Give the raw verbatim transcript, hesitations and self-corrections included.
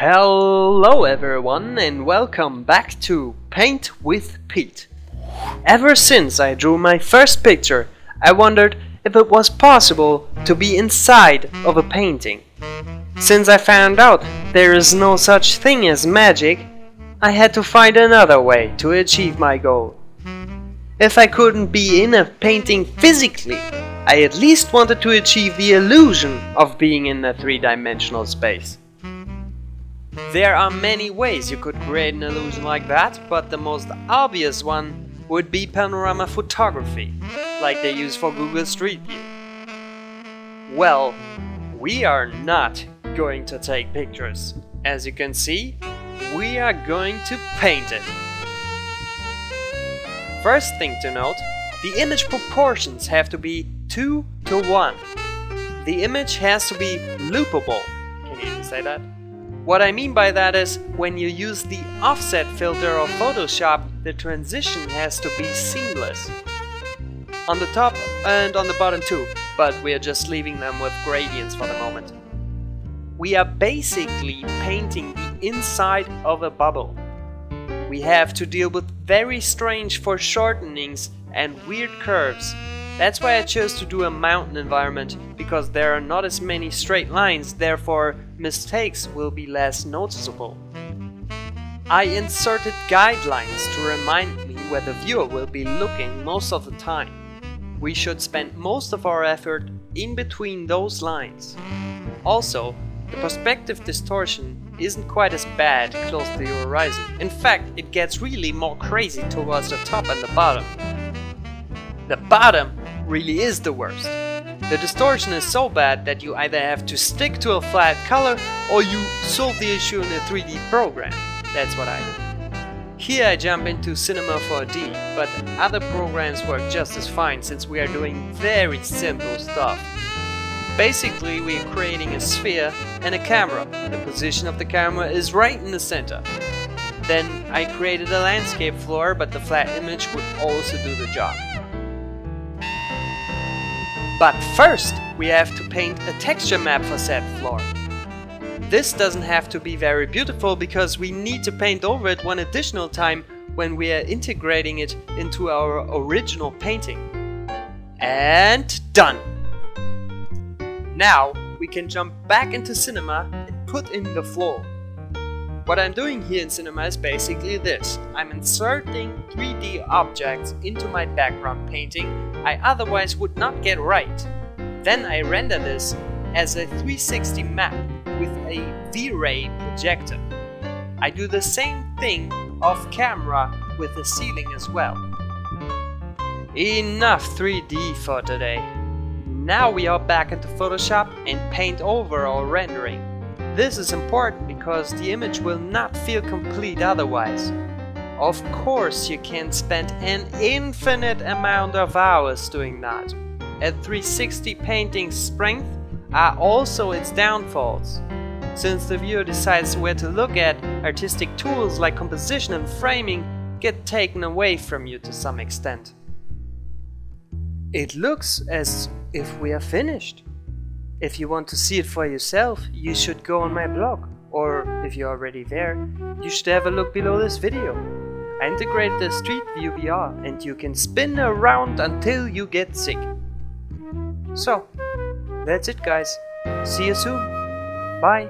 Hello everyone and welcome back to Paint with Pete. Ever since I drew my first picture, I wondered if it was possible to be inside of a painting. Since I found out there is no such thing as magic, I had to find another way to achieve my goal. If I couldn't be in a painting physically, I at least wanted to achieve the illusion of being in a three-dimensional space. There are many ways you could create an illusion like that, but the most obvious one would be panorama photography, like they use for Google Street View. Well, we are not going to take pictures. As you can see, we are going to paint it. First thing to note, the image proportions have to be two to one. The image has to be loopable. Can you even say that? What I mean by that is, when you use the offset filter of Photoshop, the transition has to be seamless. On the top and on the bottom too, but we are just leaving them with gradients for the moment. We are basically painting the inside of a bubble. We have to deal with very strange foreshortenings and weird curves. That's why I chose to do a mountain environment, because there are not as many straight lines, therefore mistakes will be less noticeable. I inserted guidelines to remind me where the viewer will be looking most of the time. We should spend most of our effort in between those lines. Also, the perspective distortion isn't quite as bad close to the horizon. In fact, it gets really more crazy towards the top and the bottom. The bottom really is the worst. The distortion is so bad that you either have to stick to a flat color or you solve the issue in a three D program. That's what I did. Here I jump into Cinema four D, but other programs work just as fine since we are doing very simple stuff. Basically, we are creating a sphere and a camera. The position of the camera is right in the center. Then I created a landscape floor, but the flat image would also do the job. But first, we have to paint a texture map for said floor. This doesn't have to be very beautiful because we need to paint over it one additional time when we are integrating it into our original painting. And done! Now we can jump back into Cinema and put in the floor. What I'm doing here in Cinema is basically this. I'm inserting three D objects into my background painting I otherwise would not get right. Then I render this as a three sixty map with a V-Ray projector. I do the same thing off camera with the ceiling as well. Enough three D for today. Now we are back into Photoshop and paint over our rendering. This is important because the image will not feel complete otherwise. Of course, you can spend an infinite amount of hours doing that. At three sixty, painting's strength are also its downfalls. Since the viewer decides where to look at, artistic tools like composition and framing get taken away from you to some extent. It looks as if we are finished. If you want to see it for yourself, you should go on my blog, or if you're already there, you should have a look below this video. I integrate the Street View V R and you can spin around until you get sick. So, that's it guys. See you soon. Bye.